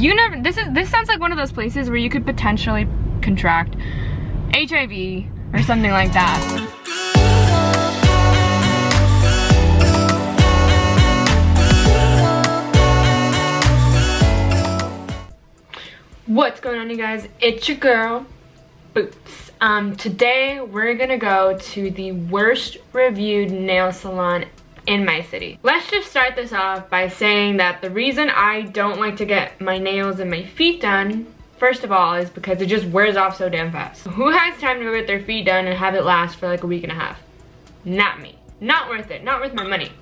you never, this sounds like one of those places where you could potentially contract HIV or something like that. What's going on, you guys? It's your girl, Boots. Today we're gonna go to the worst reviewed nail salon in my city. Let's just start this off by saying that the reason I don't like to get my nails and my feet done, first of all, is because it just wears off so damn fast. Who has time to go get their feet done and have it last for like a week and a half? Not me. Not worth it. Not worth my money.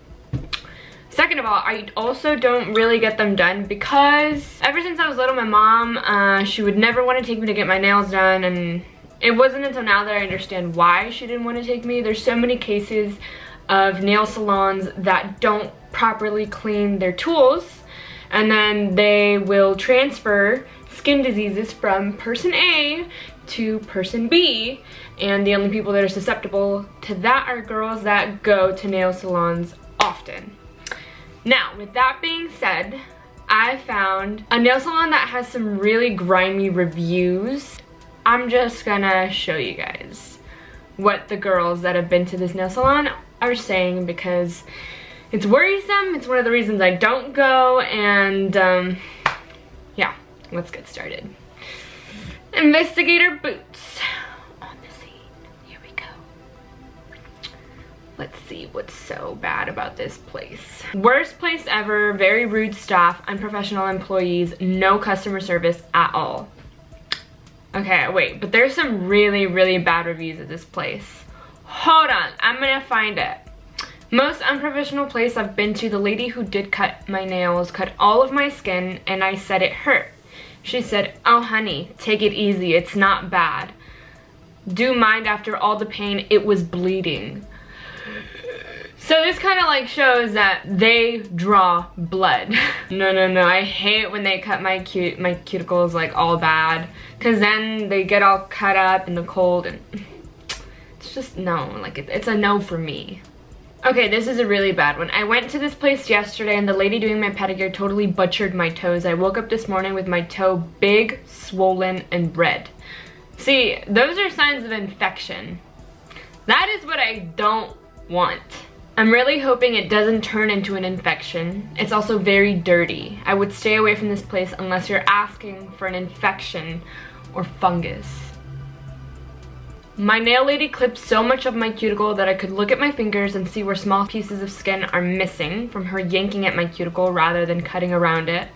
Second of all, I also don't really get them done because ever since I was little, my mom, she would never want to take me to get my nails done, and it wasn't until now that I understand why she didn't want to take me. There's so many cases of nail salons that don't properly clean their tools, and then they will transfer skin diseases from person A to person B, and the only people that are susceptible to that are girls that go to nail salons often. Now, with that being said, I found a nail salon that has some really grimy reviews. I'm just gonna show you guys what the girls that have been to this nail salon are saying, because it's worrisome. It's one of the reasons I don't go, and yeah, let's get started. Investigator Boots on the scene. Here we go. Let's see what's so bad about this place. Worst place ever, very rude staff, unprofessional employees, no customer service at all. Okay, wait, but there's some really, really bad reviews at this place. Hold on, I'm gonna find it. Most unprofessional place I've been to, the lady who did cut my nails cut all of my skin, and I said it hurt. She said, "Oh honey, take it easy, it's not bad. Do mind after all the pain, it was bleeding." So this kind of like shows that they draw blood. No, I hate when they cut my cuticles like all bad, because then they get all cut up in the cold, and it's just no, like it's a no for me. Okay, this is a really bad one. I went to this place yesterday and the lady doing my pedicure totally butchered my toes. I woke up this morning with my toe big, swollen, and red. See, those are signs of infection. That is what I don't want. I'm really hoping it doesn't turn into an infection. It's also very dirty. I would stay away from this place unless you're asking for an infection or fungus. My nail lady clipped so much of my cuticle that I could look at my fingers and see where small pieces of skin are missing from her yanking at my cuticle rather than cutting around it.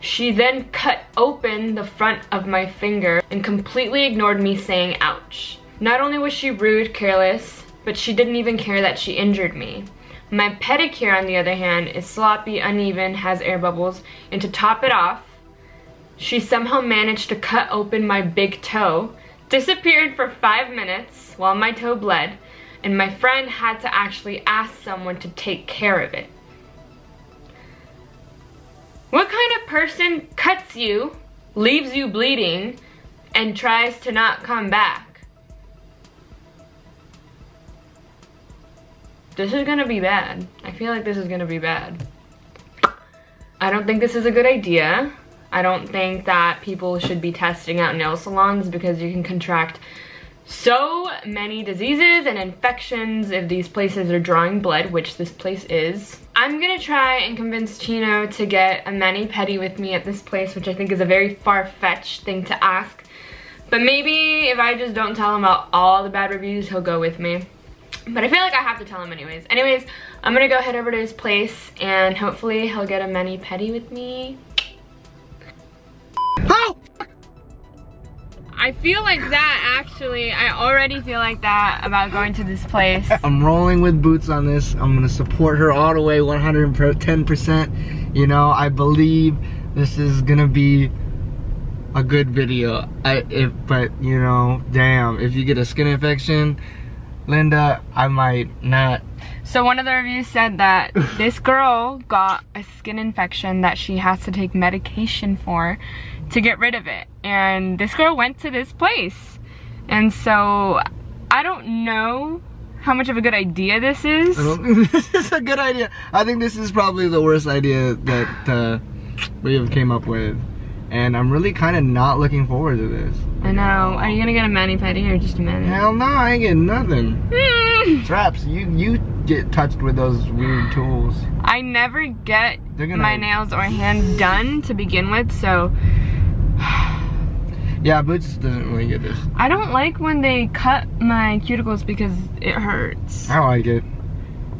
She then cut open the front of my finger and completely ignored me, saying, "Ouch." Not only was she rude, careless, but she didn't even care that she injured me. My pedicure, on the other hand, is sloppy, uneven, has air bubbles, and to top it off, she somehow managed to cut open my big toe, disappeared for 5 minutes while my toe bled, and my friend had to actually ask someone to take care of it. What kind of person cuts you, leaves you bleeding, and tries to not come back? This is gonna be bad. I feel like this is gonna be bad. I don't think this is a good idea. I don't think that people should be testing out nail salons, because you can contract so many diseases and infections if these places are drawing blood, which this place is. I'm gonna try and convince Chino to get a mani-pedi with me at this place, which I think is a very far-fetched thing to ask. But maybe if I just don't tell him about all the bad reviews, he'll go with me. But I feel like I have to tell him anyways. Anyways, I'm gonna go head over to his place and hopefully he'll get a mani-pedi with me. Oh! I feel like that actually, I already feel like that about going to this place. I'm rolling with Boots on this. I'm gonna support her all the way, 110%. You know, I believe this is gonna be a good video. But you know, damn, if you get a skin infection, Linda, I might not. So one of the reviews said that this girl got a skin infection that she has to take medication for to get rid of it. And this girl went to this place. And so I don't know how much of a good idea this is. I don't think this is a good idea. I think this is probably the worst idea that we have came up with. And I'm really kind of not looking forward to this. I know. Are you gonna get a mani-pedi or just a mani? Hell no, I ain't getting nothing. Traps, you get touched with those weird tools. I never get my nails or hands done to begin with, so. Yeah, Boots doesn't really get this. I don't like when they cut my cuticles because it hurts. I like it.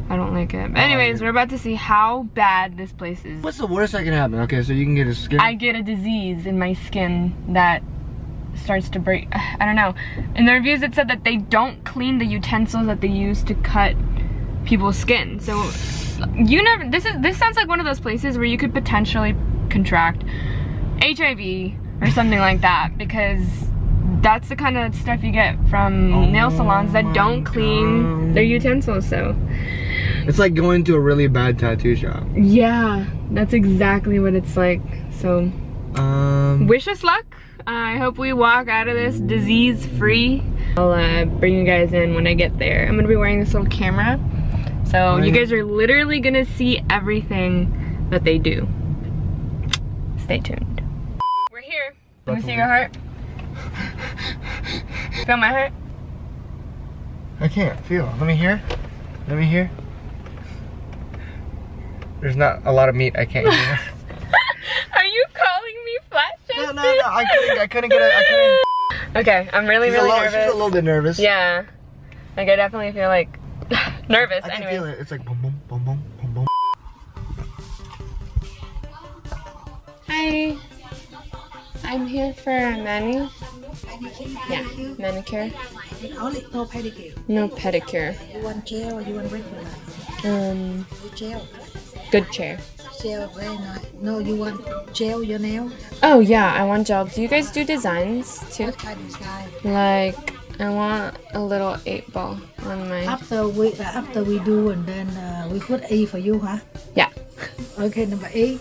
I don't like it. But anyways, we're about to see how bad this place is. What's the worst that can happen? Okay, so you can get a skin. I get a disease in my skin that starts to break. I don't know. In the reviews it said that they don't clean the utensils that they use to cut people's skin. So you never, this sounds like one of those places where you could potentially contract HIV or something like that, because that's the kind of stuff you get from nail salons that don't clean their utensils, so. It's like going to a really bad tattoo shop. Yeah, that's exactly what it's like, so. Wish us luck. I hope we walk out of this disease-free. I'll bring you guys in when I get there. I'm gonna be wearing this little camera, so you guys are literally gonna see everything that they do. Stay tuned. Here. Let me see your heart. Feel my heart? I can't feel. Let me hear. Let me hear. There's not a lot of meat I can't hear. Are you calling me flat-chested? No, no, no. I couldn't. Okay, I'm really nervous. She's a little bit nervous. Yeah. Like, I definitely feel like nervous. I can feel it. It's like boom, boom, boom, boom, boom, boom. Hi. I'm here for a manicure. Only no pedicure. No pedicure. You want gel or you want regular? Gel. Good chair. Gel, very nice. No, you want gel your nail? Oh yeah, I want gel. Do you guys do designs too? What kind of design? Like, I want a little 8-ball on my. After we do, and then we put E for you, huh? Yeah. Okay, number 8.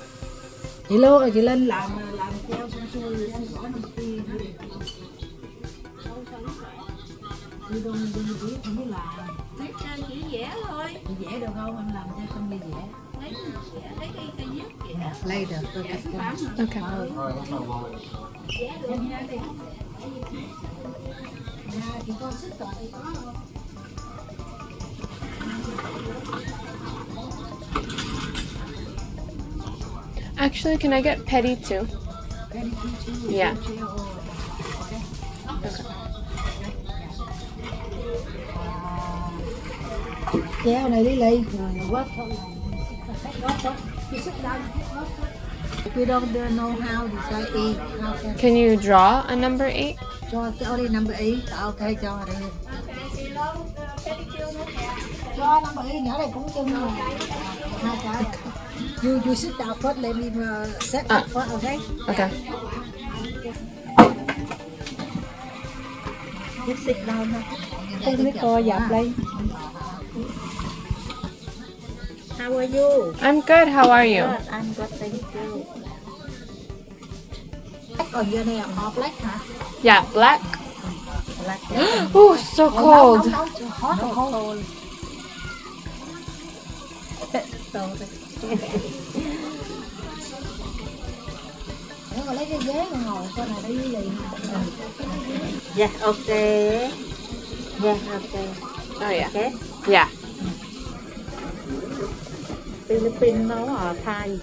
Hello, chị lên làm theo xong xuôi em gõ năm tiền. Đi đông đi biết không biết làm. Mấy cây chỉ vẽ thôi. Chị vẽ được không? Anh làm cho con đi vẽ. Lấy cây viết kìa. Lấy được tôi cắt con. Okay. Vẽ được nha đi. Nha chị con sức rồi thì có không? Actually, can I get pedi too? Yeah. We don't know how to say 8. Can you draw a number 8? Draw only number 8. Okay, draw it. Draw number 8. Nhỏ này cũng chung rồi. Hai cái. You sit down first, let me set up first, okay? Okay. You sit down. How are you? I'm good, how are you? Good. I'm good, thank you. Black on your nail, all black, huh? Yeah, black. Black. Oh, so cold. Hot. So yeah, okay. Yeah, okay. Oh yeah. Okay. Yeah. Filipino or Thai?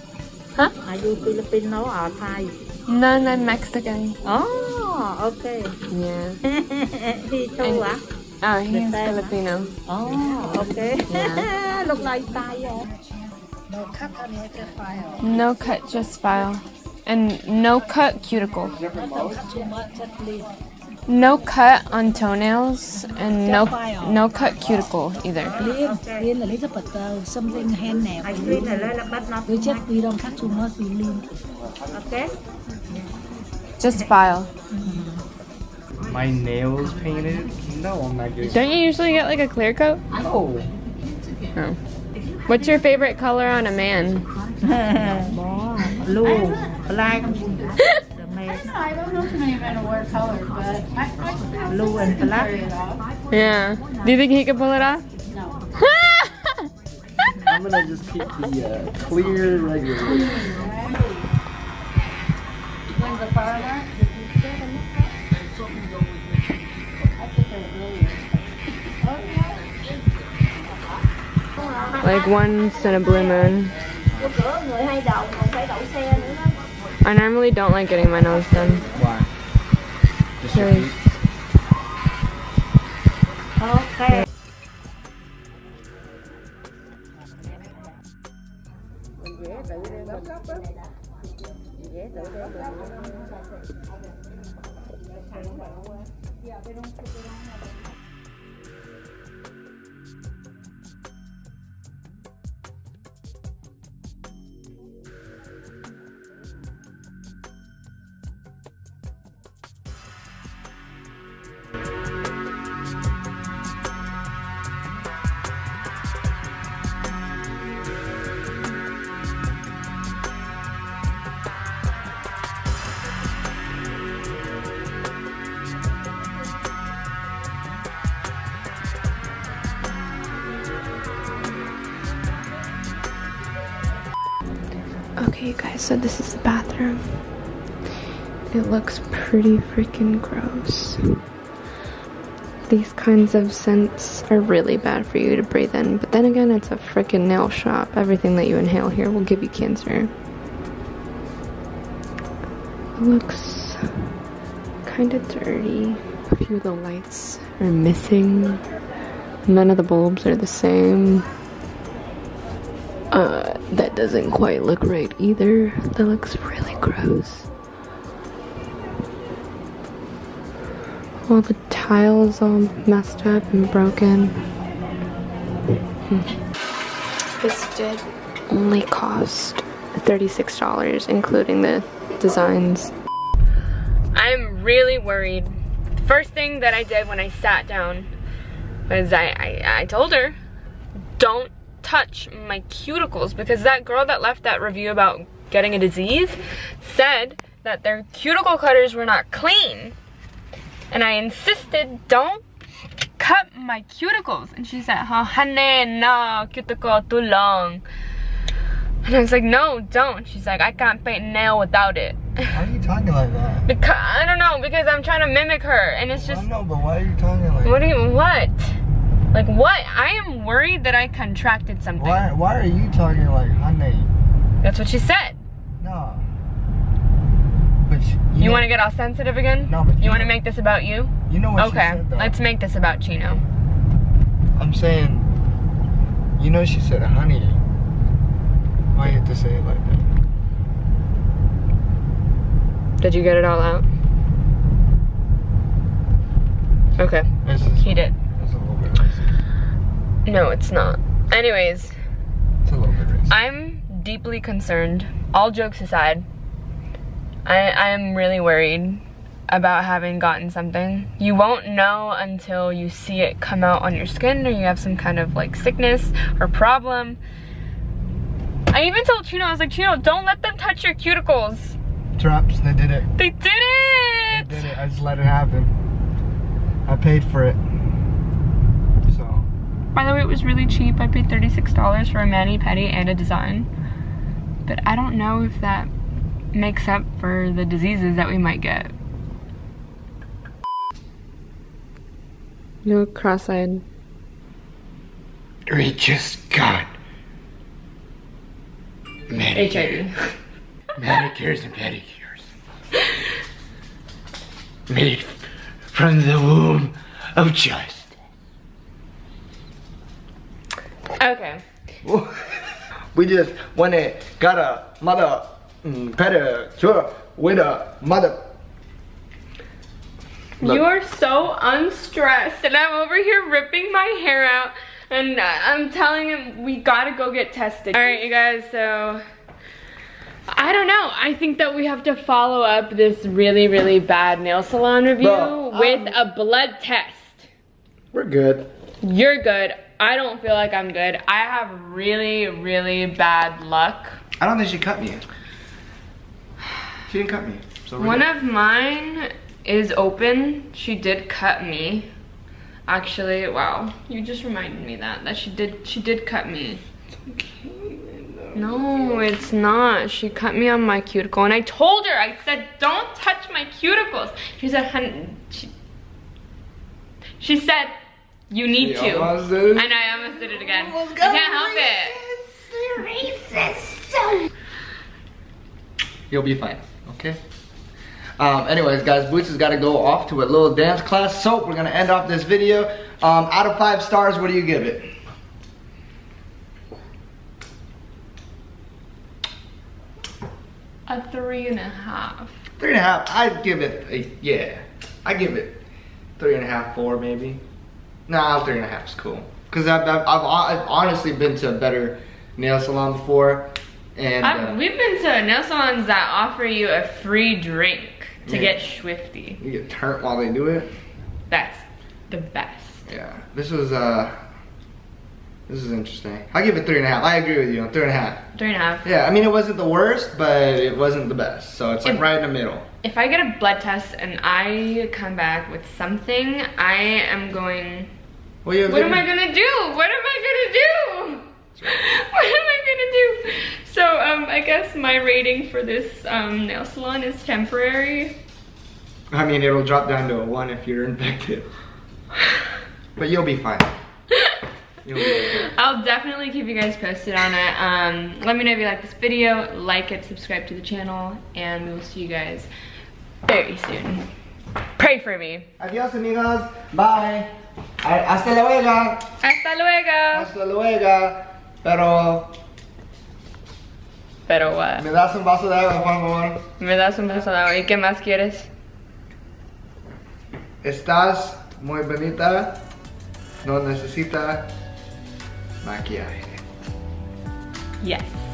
Huh? Are you Filipino or Thai? No, I'm Mexican. Oh, okay. Yeah. He too, huh? Oh, he's Filipino. Oh, okay. Yeah. Look like Thai. No cut, just file. No cut, just file. And no cut cuticle. No cut on toenails and no cut cuticle either. Clean a little bit though, something hand nail. I clean a little bit, not we just we don't cut too much, we lean. Okay? Just file. My nails painted? No, I'm not good. Don't you usually get like a clear coat? No. Oh. What's your favorite color on a man? Blue, black. I don't know if any men wear colors, but I blue and black. Yeah. Do you think he can pull it off? No. I'm gonna just keep the clear regular. from the farmer? Did you get them? There's something going with me. I think they're brilliant. Like once in a blue moon. I normally don't like getting my nose done. Why? Just your feet? Okay. Okay, you guys, so this is the bathroom. It looks pretty freaking gross. These kinds of scents are really bad for you to breathe in, but then again, it's a freaking nail shop. Everything that you inhale here will give you cancer. It looks kind of dirty. A few of the lights are missing. None of the bulbs are the same. That doesn't quite look right either. That looks really gross. All the tiles all messed up and broken. This did only cost $36, including the designs. I'm really worried. The first thing that I did when I sat down was I told her, don't touch my cuticles, because that girl that left that review about getting a disease said that their cuticle cutters were not clean, and I insisted, don't cut my cuticles, and she said, oh honey, no, cuticle too long. And I was like, no, don't. She's like, I can't paint a nail without it. Why are you talking like that? Because I don't know, because I'm trying to mimic her, and it's just, I know, but why are you talking like what do you, what? Like what? I am worried that I contracted something. Why are you talking like honey? That's what she said. No. But she, you want to get all sensitive again? No, but you want to make this about you? You know what she said though. Let's make this about Chino. I'm saying, you know she said honey. Why you have to say it like that? Did you get it all out? Okay. He did. No, it's not. Anyways, it's a little bit racist. I'm deeply concerned. All jokes aside, I am really worried about having gotten something. You won't know until you see it come out on your skin, or you have some kind of like sickness or problem. I even told Chino, I was like, Chino, don't let them touch your cuticles. Drops, they did it. They did it! They did it, I just let it happen. I paid for it. By the way, it was really cheap. I paid $36 for a mani-pedi and a design. But I don't know if that makes up for the diseases that we might get. You look cross-eyed. We just got manicures. Manicures and pedicures. Made from the womb of justice. Okay. We just went and got a mother pedicure with a mother. Look. You are so unstressed, and I'm over here ripping my hair out, and I'm telling him we gotta go get tested. All right, you guys, so I don't know. I think that we have to follow up this really, really bad nail salon review with a blood test. We're good. You're good. I don't feel like I'm good. I have really, really bad luck. I don't think she cut me. She didn't cut me. So one of mine is open. She did cut me. Actually, wow. You just reminded me that she did cut me. It's okay. No, it's not. She cut me on my cuticle, and I told her, I said, don't touch my cuticles. She said, she said, you need to. And I almost did it again. I can't help it. Racist. You'll be fine, okay? Anyways, guys, Boots has got to go off to a little dance class. So we're gonna end off this video. Out of 5 stars, what do you give it? A 3.5. 3.5. I'd give it a, yeah. I give it 3.5, 4 maybe. Nah, 3.5 is cool. Cause I've honestly been to a better nail salon before, and we've been to nail salons that offer you a free drink to get swifty. You get turnt while they do it. That's the best. Yeah. This is interesting. I give it 3.5. I agree with you on 3.5. 3.5. Yeah, I mean it wasn't the worst, but it wasn't the best. So it's like right in the middle. If I get a blood test and I come back with something, I am going, well, what am I gonna do? What am I gonna do? What am I gonna do? So I guess my rating for this nail salon is temporary. I mean, it'll drop down to a 1 if you're infected. But you'll be fine. I'll definitely keep you guys posted on it. Let me know if you like this video, like it, subscribe to the channel, and we will see you guys very soon. Pray for me. Adios, amigos. Bye. Hasta luego. Hasta luego. Hasta luego. Pero what? Me das un vaso de agua, por favor. Me das un vaso de agua. ¿Y qué más quieres? Estás muy bonita. No necesita maquillaje. Yes.